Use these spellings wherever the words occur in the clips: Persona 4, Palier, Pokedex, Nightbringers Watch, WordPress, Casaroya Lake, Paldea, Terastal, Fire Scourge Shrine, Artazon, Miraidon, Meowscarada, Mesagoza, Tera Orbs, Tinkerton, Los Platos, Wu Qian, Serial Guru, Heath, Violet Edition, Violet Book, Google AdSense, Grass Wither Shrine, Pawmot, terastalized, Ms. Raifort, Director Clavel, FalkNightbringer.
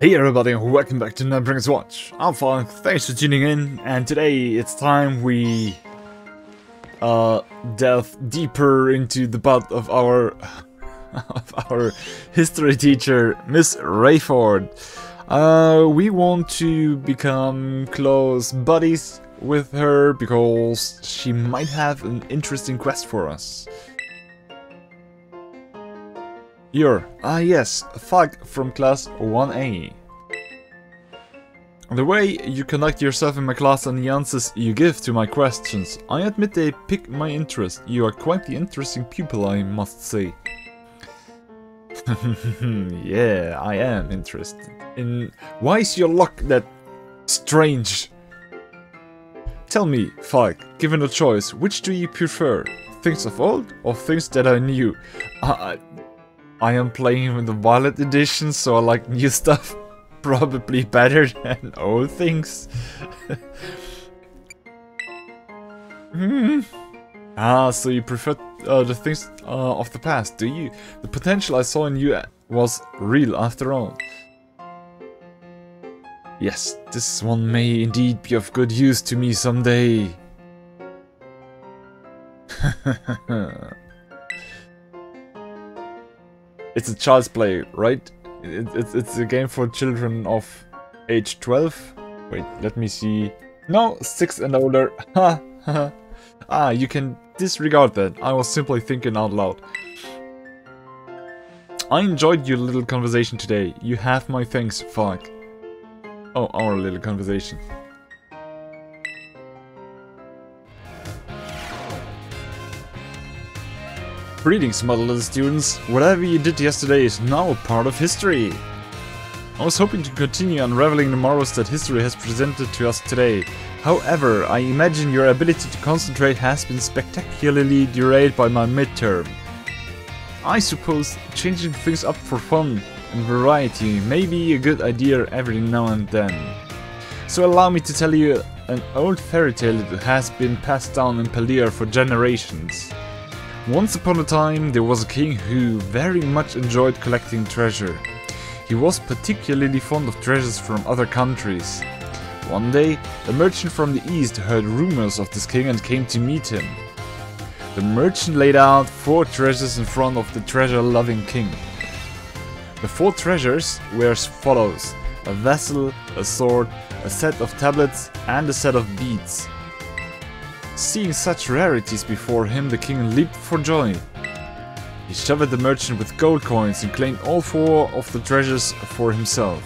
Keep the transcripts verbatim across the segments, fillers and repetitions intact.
Hey everybody and welcome back to Nightbringers Watch. I'm Funk, thanks for tuning in, and today it's time we uh, delve deeper into the butt of our of our history teacher, Miz Raifort. Uh, we want to become close buddies with her because she might have an interesting quest for us. You're, ah yes, Thug from class one A. The way you conduct yourself in my class and the answers you give to my questions, I admit they pique my interest. You are quite the interesting pupil, I must say. Yeah, I am interested. In why is your luck that strange? Tell me, Thug, given a choice, which do you prefer? Things of old or things that are new? Uh, I am playing with the Violet Edition, so I like new stuff probably better than old things. mm. Ah, so you prefer uh, the things uh, of the past, do you? The potential I saw in you was real after all. Yes, this one may indeed be of good use to me someday. It's a child's play, right? It, it, it's a game for children of age twelve. Wait, let me see. No, six and older. Ha ha. Ah, you can disregard that. I was simply thinking out loud. I enjoyed your little conversation today. You have my thanks, Fuck. Oh, our little conversation. Greetings, my little students. Whatever you did yesterday is now part of history. I was hoping to continue unraveling the marvels that history has presented to us today. However, I imagine your ability to concentrate has been spectacularly derailed by my midterm. I suppose changing things up for fun and variety may be a good idea every now and then. So allow me to tell you an old fairy tale that has been passed down in Palier for generations. Once upon a time, there was a king who very much enjoyed collecting treasure. He was particularly fond of treasures from other countries. One day, a merchant from the east heard rumors of this king and came to meet him. The merchant laid out four treasures in front of the treasure-loving king. The four treasures were as follows: a vessel, a sword, a set of tablets, and a set of beads. Seeing such rarities before him, the king leaped for joy. He showered the merchant with gold coins and claimed all four of the treasures for himself.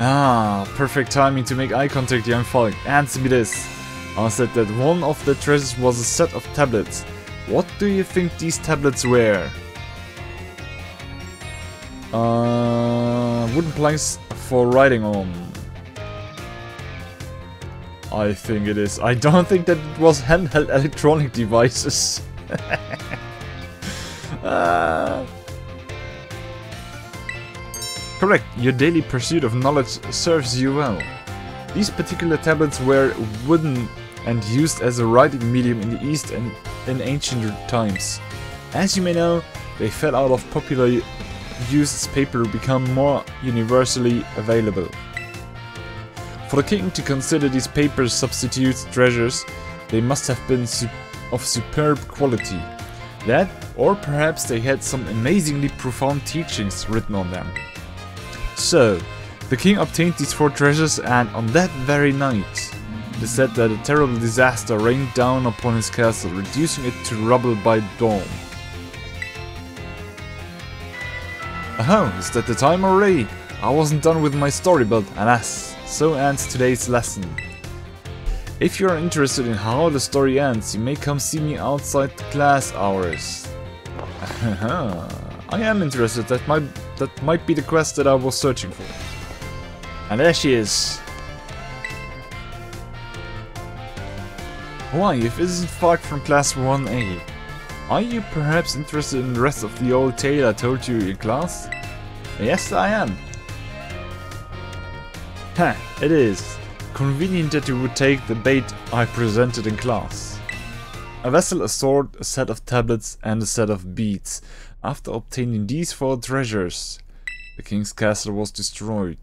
Ah, perfect timing to make eye contact, young folk. Answer me this. I said that one of the treasures was a set of tablets. What do you think these tablets were? Uh, wooden planks for writing on. I think it is. I don't think that it was handheld electronic devices. uh. Correct. Your daily pursuit of knowledge serves you well. These particular tablets were wooden and used as a writing medium in the East and in ancient times. As you may know, they fell out of popular use as paper become more universally available. For the king to consider these paper substitutes treasures, they must have been su of superb quality. That, or perhaps they had some amazingly profound teachings written on them. So, the king obtained these four treasures, and on that very night, it is said that a terrible disaster rained down upon his castle, reducing it to rubble by dawn. Oh, is that the time already? I wasn't done with my story, but alas. So ends today's lesson. If you are interested in how the story ends, you may come see me outside class hours. I am interested. That might that might be the quest that I was searching for. And there she is. Why, if it isn't Fark from class one A? Are you perhaps interested in the rest of the old tale I told you in class? Yes, I am. Heh, it is. Convenient that you would take the bait I presented in class. A vessel, a sword, a set of tablets and a set of beads. After obtaining these four treasures, the king's castle was destroyed.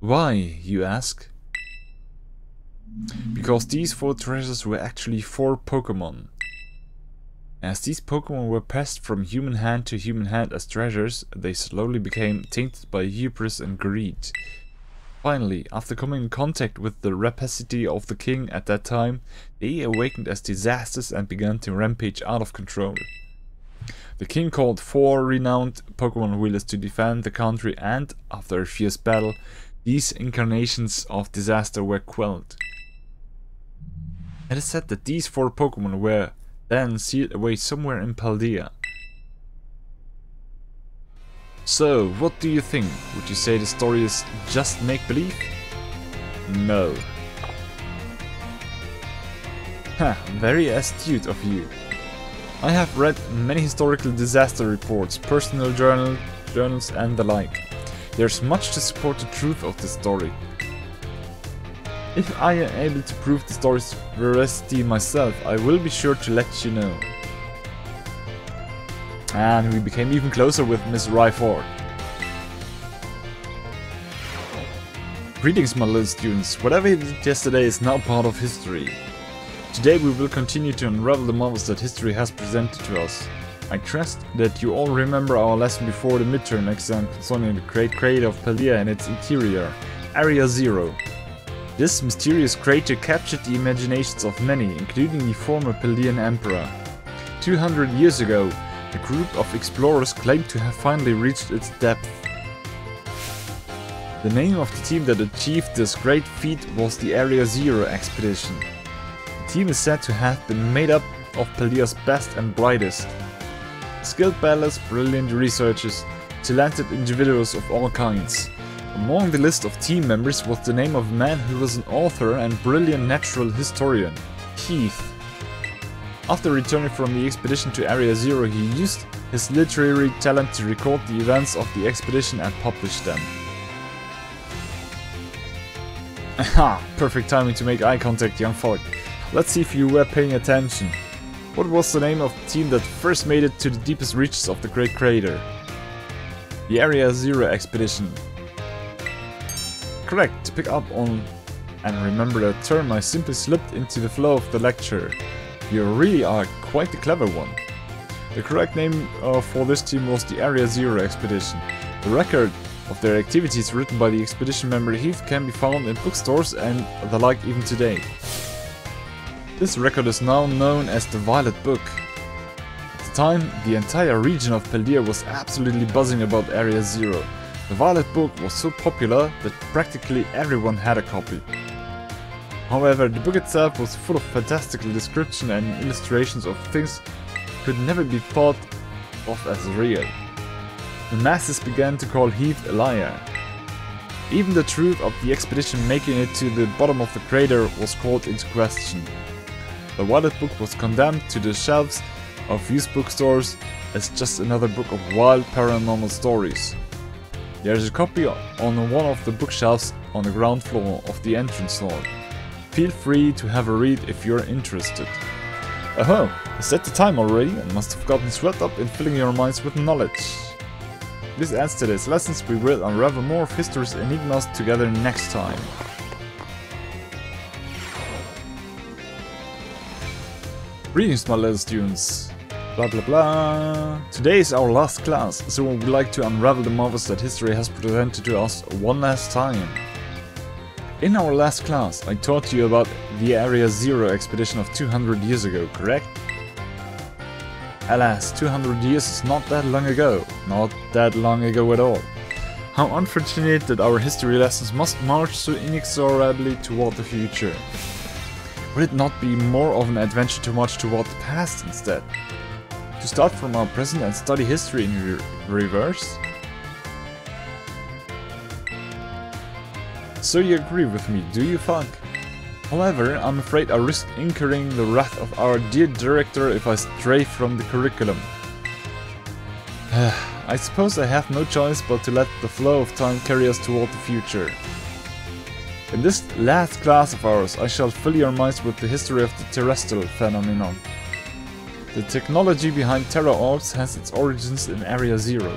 Why, you ask? Because these four treasures were actually four Pokemon. As these Pokemon were passed from human hand to human hand as treasures, they slowly became tainted by hubris and greed. Finally, after coming in contact with the rapacity of the king at that time, they awakened as disasters and began to rampage out of control. The king called four renowned Pokemon wheelers to defend the country, and after a fierce battle, these incarnations of disaster were quelled. It is said that these four Pokemon were then sealed away somewhere in Paldea. So, what do you think? Would you say the story is just make-believe? No. Huh, very astute of you. I have read many historical disaster reports, personal journal, journals and the like. There's much to support the truth of this story. If I am able to prove the story's veracity myself, I will be sure to let you know. And we became even closer with Miz Raifort. Greetings, my little students. Whatever you did yesterday is now part of history. Today we will continue to unravel the marvels that history has presented to us. I trust that you all remember our lesson before the midterm exam concerning the great crater of Paldea and its interior, Area Zero. This mysterious crater captured the imaginations of many, including the former Paldean Emperor. two hundred years ago, a group of explorers claimed to have finally reached its depth. The name of the team that achieved this great feat was the Area Zero expedition. The team is said to have been made up of Paldea's best and brightest. Skilled battlers, brilliant researchers, talented individuals of all kinds. Among the list of team members was the name of a man who was an author and brilliant natural historian, Heath. After returning from the expedition to Area Zero, he used his literary talent to record the events of the expedition and publish them. Aha! Perfect timing to make eye contact, young folk. Let's see if you were paying attention. What was the name of the team that first made it to the deepest reaches of the Great Crater? The Area Zero expedition. Correct. To pick up on and remember that term, I simply slipped into the flow of the lecture. You really are quite the clever one. The correct name uh, for this team was the Area Zero expedition. The record of their activities written by the expedition member Heath can be found in bookstores and the like even today. This record is now known as the Violet Book. At the time, the entire region of Paldea was absolutely buzzing about Area Zero. The Violet Book was so popular that practically everyone had a copy. However, the book itself was full of fantastical descriptions and illustrations of things that could never be thought of as real. The masses began to call Heath a liar. Even the truth of the expedition making it to the bottom of the crater was called into question. The Violet Book was condemned to the shelves of used bookstores as just another book of wild paranormal stories. There is a copy on one of the bookshelves on the ground floor of the entrance hall. Feel free to have a read if you're interested. Aho! Is that the time already? I must have gotten swept up in filling your minds with knowledge. This ends today's lessons. We will unravel more of history's enigmas together next time. Greetings, my little students. Blah blah blah. Today is our last class, so we would like to unravel the marvels that history has presented to us one last time. In our last class, I taught you about the Area Zero expedition of two hundred years ago, correct? Alas, two hundred years is not that long ago. Not that long ago at all. How unfortunate that our history lessons must march so inexorably toward the future. Would it not be more of an adventure to march toward the past instead? To start from our present and study history in re reverse? So you agree with me, do you, Funk? However, I'm afraid I risk incurring the wrath of our dear director if I stray from the curriculum. I suppose I have no choice but to let the flow of time carry us toward the future. In this last class of ours, I shall fill your minds with the history of the terrestrial phenomenon. The technology behind Tera Orbs has its origins in Area Zero.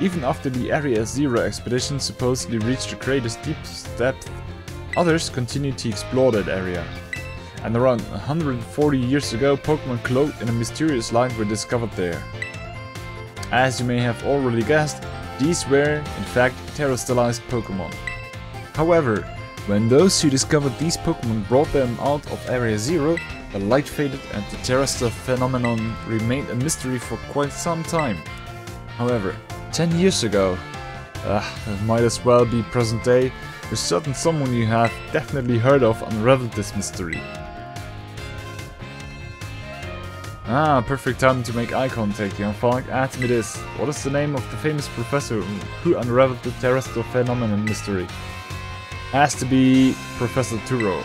Even after the Area Zero expedition supposedly reached the greatest deepest depth, others continued to explore that area. And around one hundred forty years ago, Pokemon clothed in a mysterious light were discovered there. As you may have already guessed, these were, in fact, terastalized Pokemon. However, when those who discovered these Pokemon brought them out of Area Zero, the light faded and the Terastal phenomenon remained a mystery for quite some time. However, ten years ago, uh, it might as well be present day, a certain someone you have definitely heard of unraveled this mystery. Ah, perfect time to make eye contact, young folk. Ask me this. What is the name of the famous professor who unraveled the terrestrial phenomenon mystery? Has to be Professor Turo.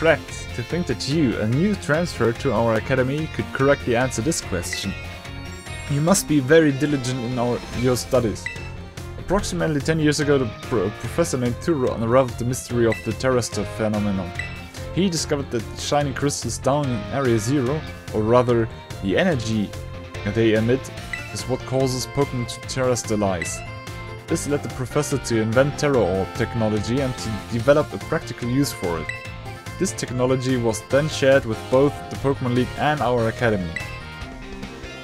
Correct. To think that you, a new transfer to our academy, could correctly answer this question. You must be very diligent in our, your studies. Approximately ten years ago, the pro professor named Turo unraveled the mystery of the terrestrial phenomenon. He discovered that shiny crystals down in Area Zero, or rather, the energy they emit, is what causes Pokemon to terastalize. This led the professor to invent Tera Orb technology and to develop a practical use for it. This technology was then shared with both the Pokemon League and our academy.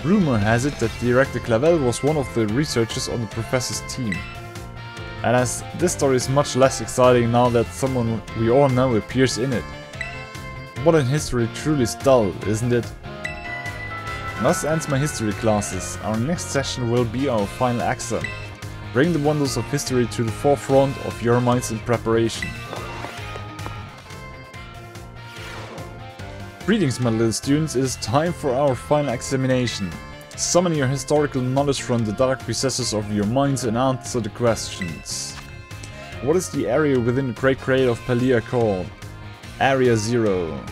Rumor has it that Director Clavel was one of the researchers on the professor's team. And as this story is much less exciting now that someone we all know appears in it. Modern history truly is dull, isn't it? Thus ends my history classes. Our next session will be our final exam. Bring the wonders of history to the forefront of your minds in preparation. Greetings, my little students, it is time for our final examination. Summon your historical knowledge from the dark recesses of your minds and answer the questions. What is the area within the Great Crater of Paldea called? Area Zero.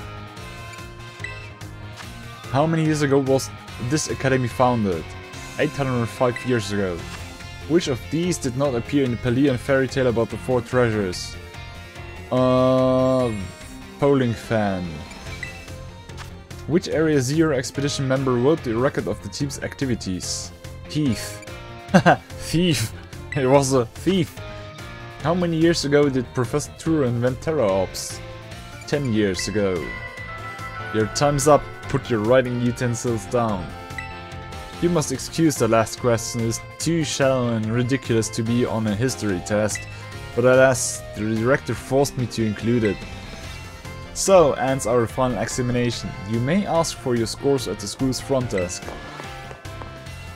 How many years ago was this academy founded? eight hundred five years ago. Which of these did not appear in the Palier fairy tale about the four treasures? Uh, polling fan. Which Area Zero expedition member wrote the record of the team's activities? Heath. Haha, thief! It was a thief! How many years ago did Professor Turo invent Tera Orbs? ten years ago. Your time's up, put your writing utensils down. You must excuse the last question, it is too shallow and ridiculous to be on a history test, but alas, the director forced me to include it. So ends our final examination. You may ask for your scores at the school's front desk.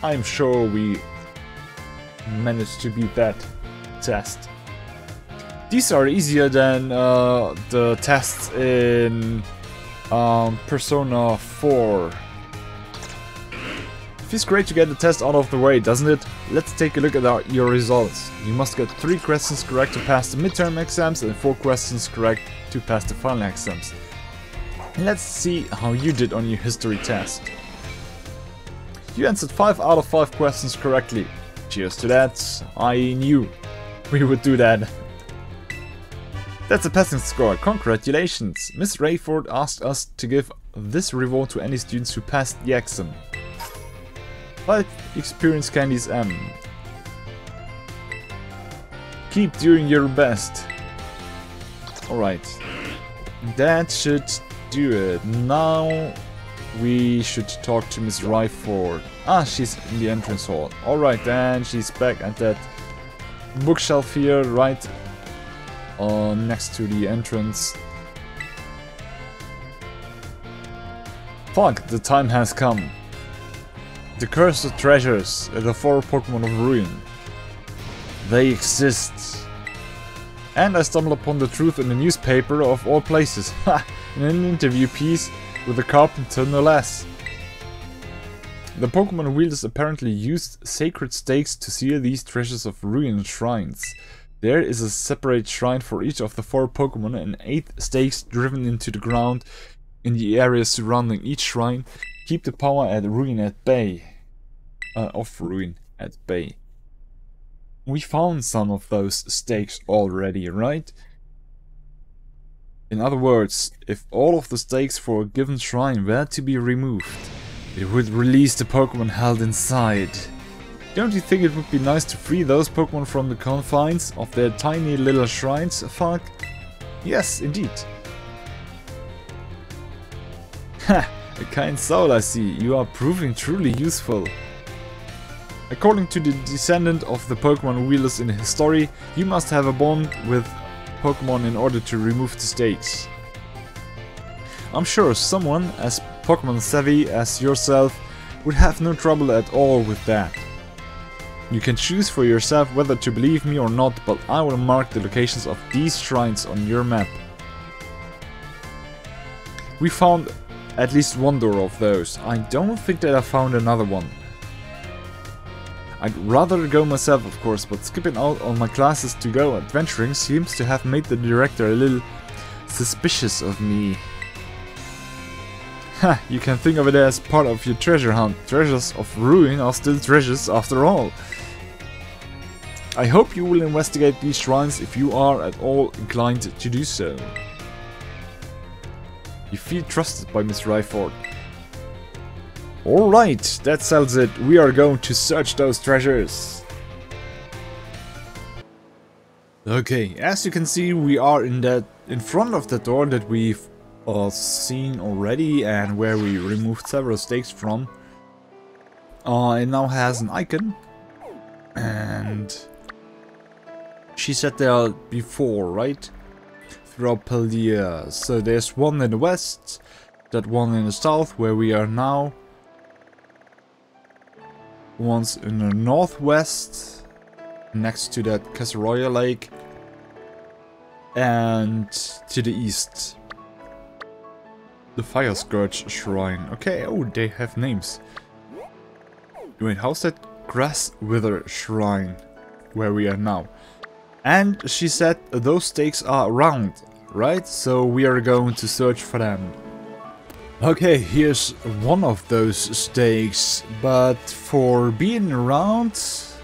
I'm sure we managed to beat that test. These are easier than uh, the tests in um, Persona four. Feels great to get the test out of the way, doesn't it? Let's take a look at our, your results. You must get three questions correct to pass the midterm exams and four questions correct to pass the final exams. Let's see how you did on your history test. You answered five out of five questions correctly. Cheers to that. I knew we would do that. That's a passing score. Congratulations. Miz Raifort asked us to give this reward to any students who passed the exam. five experience candies M. Keep doing your best. Alright. That should do it. Now we should talk to Miz Raifort. Ah, she's in the entrance hall. Alright then, she's back at that bookshelf here, right uh, next to the entrance. Fuck, the time has come. The cursed treasures are the four Pokemon of Ruin. They exist. And I stumbled upon the truth in the newspaper of all places. Ha! In an interview piece with a carpenter no less. The Pokemon wielders apparently used sacred stakes to seal these treasures of Ruin shrines. There is a separate shrine for each of the four Pokemon and eight stakes driven into the ground in the areas surrounding each shrine. Keep the power at Ruin at bay. Uh, of Ruin at bay. We found some of those stakes already, right? In other words, if all of the stakes for a given shrine were to be removed, It would release the Pokemon held inside. Don't you think it would be nice to free those Pokemon from the confines of their tiny little shrines, Falk? Yes, indeed. Ha! A kind soul, I see. You are proving truly useful. According to the descendant of the Pokemon Wheelers in his story, you must have a bond with Pokemon in order to remove the stakes. I'm sure someone as Pokemon savvy as yourself would have no trouble at all with that. You can choose for yourself whether to believe me or not, but I will mark the locations of these shrines on your map. We found at least one door of those. I don't think that I found another one. I'd rather go myself, of course, but skipping out on my classes to go adventuring seems to have made the director a little suspicious of me. Ha, you can think of it as part of your treasure hunt. Treasures of Ruin are still treasures after all. I hope you will investigate these shrines if you are at all inclined to do so. You feel trusted by Miz Raifort. Alright, that sells it. We are going to search those treasures. Okay, as you can see, we are in that in front of the door that we've uh, seen already and where we removed several stakes from. Uh, it now has an icon, and she said there before, right? Throughout Paldea. So there's one in the west, that one in the south where we are now. One's in the northwest, next to that Casaroya Lake, and to the east, the Fire Scourge Shrine. Okay, oh, they have names. Wait, how's that Grass Wither Shrine, where we are now? And she said those stakes are round, right? So we are going to search for them. Okay, here's one of those stakes, but for being around,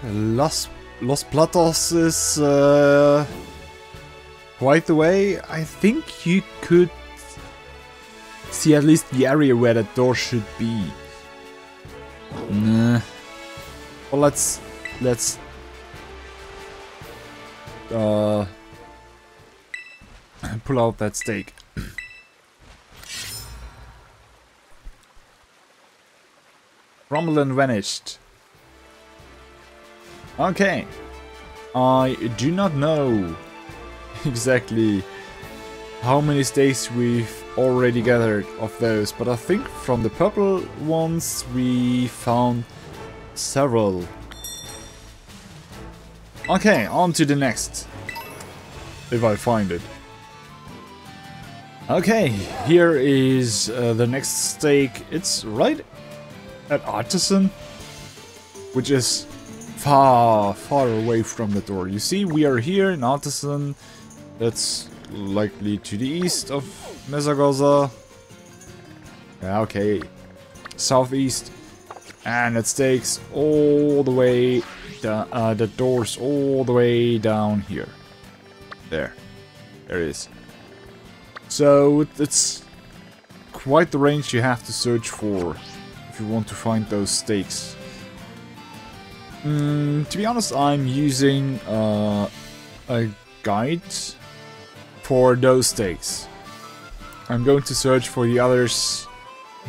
Los, Los Platos is uh, quite the way. I think you could see at least the area where that door should be. Nah. Well, let's let's uh, pull out that stake. Rumbleland vanished. Okay. I do not know exactly how many stakes we've already gathered of those, but I think from the purple ones we found several. Okay, on to the next. If I find it. Okay, here is uh, the next stake. It's right at Artazon, which is far, far away from the door. You see, we are here in Artazon. That's likely to the east of Mesagoza. Okay, southeast, and it takes all the way down, uh, the doors all the way down here. There, there it is. So it's quite the range you have to search for. You want to find those stakes. Mm, to be honest, I'm using uh, a guide for those stakes. I'm going to search for the others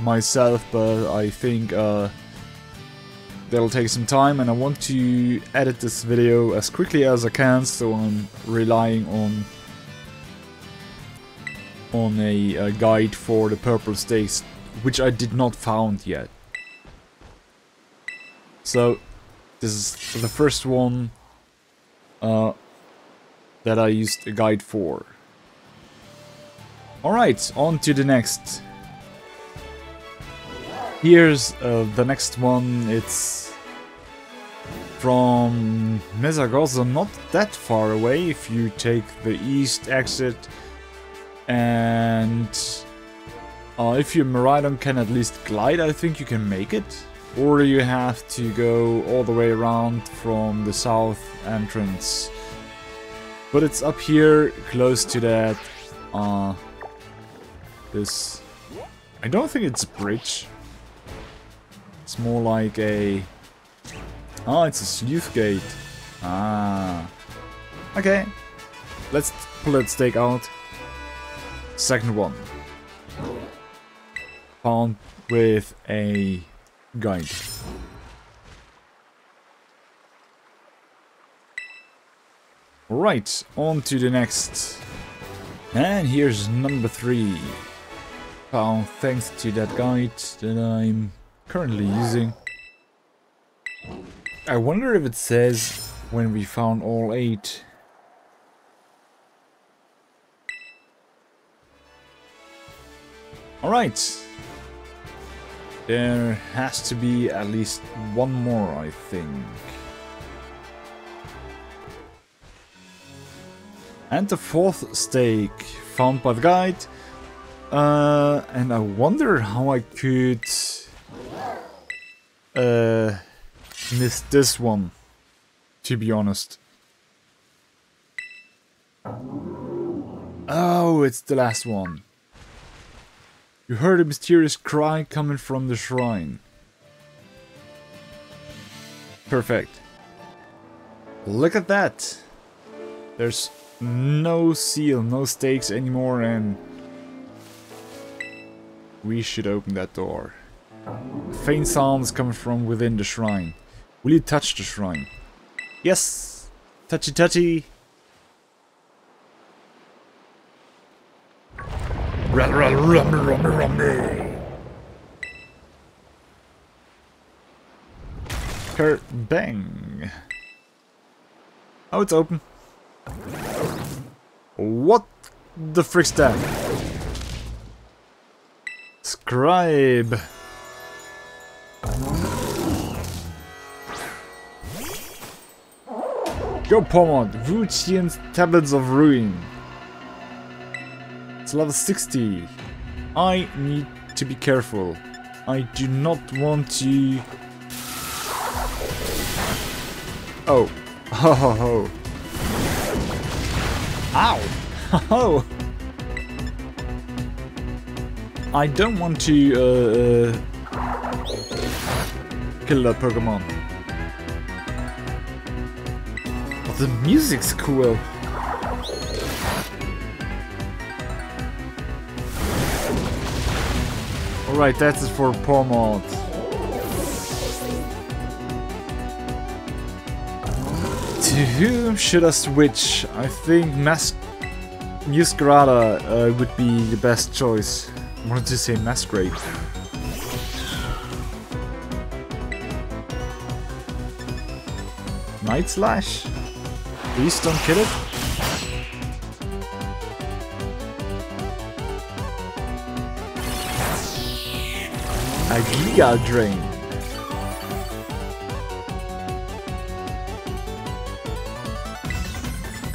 myself, but I think uh, that'll take some time, and I want to edit this video as quickly as I can, so I'm relying on on a, a guide for the purple stakes, which I did not found yet. So this is the first one uh, that I used a guide for. Alright, on to the next. Here's uh, the next one. It's from Mesagoza, not that far away if you take the east exit, and uh, if your Miraidon can at least glide, I think you can make it. Or you have to go all the way around from the south entrance. But it's up here, close to that. Uh, this. I don't think it's a bridge. It's more like a... Ah, it's a sleuth gate. Ah. Okay. Let's pull that stake out. Second one. Found with a guide. Right, on to the next. And here's number three. Found thanks to that guide that I'm currently using. I wonder if it says when we found all eight. Alright. There has to be at least one more, I think. And the fourth stake found by the guide. Uh, and I wonder how I could uh, miss this one, to be honest. Oh, it's the last one. You heard a mysterious cry coming from the shrine. Perfect. Look at that. There's no seal, no stakes anymore, and we should open that door. A faint sound is coming from within the shrine. Will you touch the shrine? Yes! Touchy touchy! Kurt bang! Oh, it's open. What the frick's that? Scribe! Go Pawmot! Wu Qian's Tablets of Ruin. It's level sixty. I need to be careful. I do not want to... Oh. Ho ho ho. Ow! Ho! I don't want to uh, kill that Pokemon. Oh, the music's cool. Alright, that's it for Pawmot. To whom should I switch? I think Meowscarada uh, would be the best choice. I wanted to say Masquerade. Night Slash? Please don't kill it. A Giga Drain.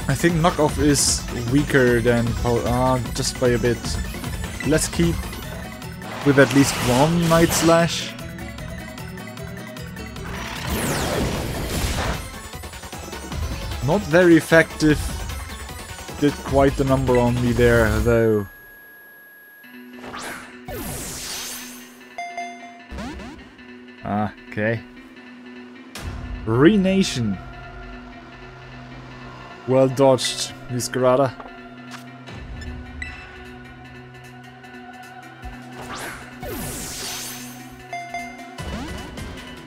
I think Knockoff is weaker than Power. Ah, just by a bit. Let's keep with at least one Night Slash. Not very effective. Did quite the number on me there, though. Ah, okay. Renation. Well dodged, Meowscarada.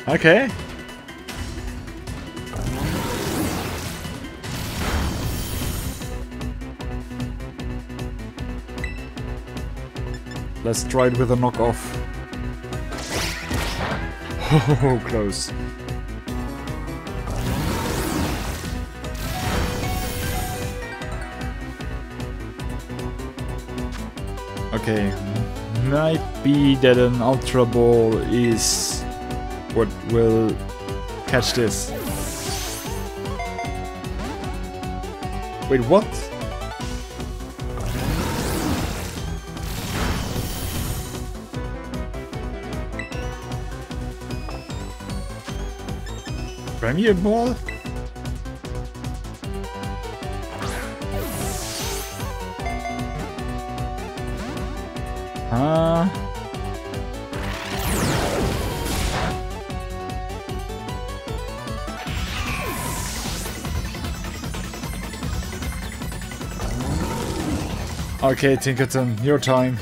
Okay. Let's try it with a knockoff. Oh, close. Okay. Might be that an Ultra Ball is... what will catch this. Wait, what? Premier Ball? Huh? Okay, Tinkerton, your time.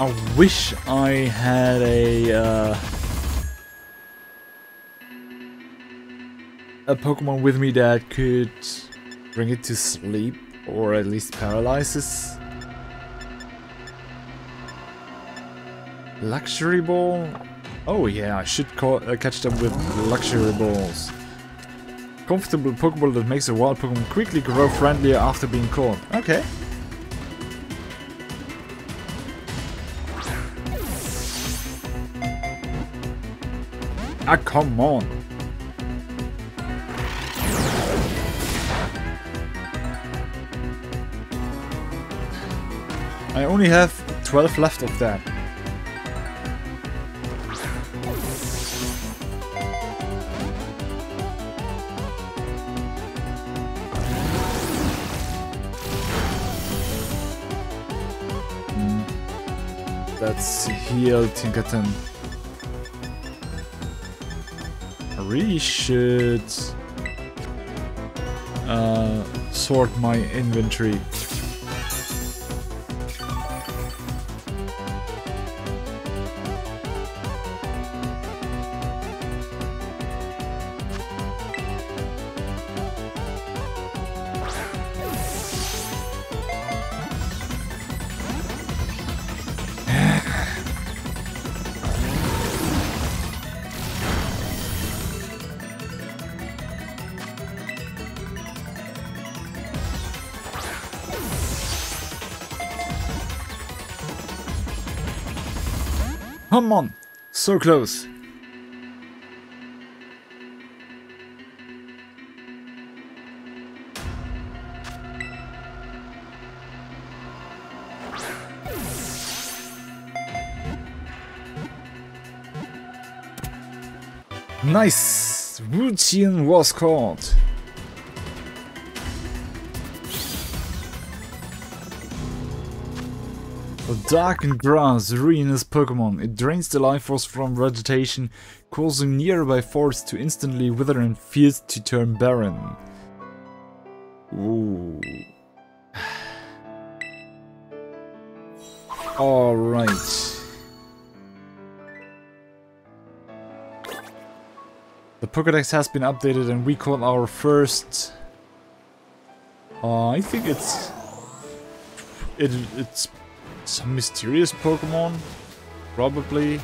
I wish I had a uh, a Pokemon with me that could bring it to sleep or at least paralyzes. Luxury ball? Oh yeah, I should call, uh, catch them with luxury balls. Comfortable Pokeball that makes a wild Pokemon quickly grow friendlier after being caught. Okay. Ah, come on. I only have twelve left of that. Let's heal Tinkerton. I really should uh, sort my inventory. Come on! So close! Nice! Wu Qian was caught! Darkened grass ruinous Pokemon. It drains the life force from vegetation, causing nearby forests to instantly wither and fields to turn barren. Ooh. All right. The Pokedex has been updated, and we caught our first. Uh, I think it's. It it's. Some mysterious Pokemon, probably.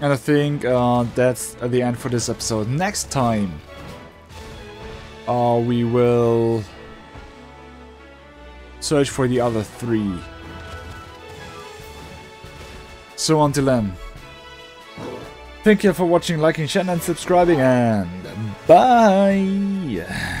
And I think uh, that's at the end for this episode. Next time, uh, we will search for the other three. So until then, thank you for watching, liking, sharing, and subscribing, and bye!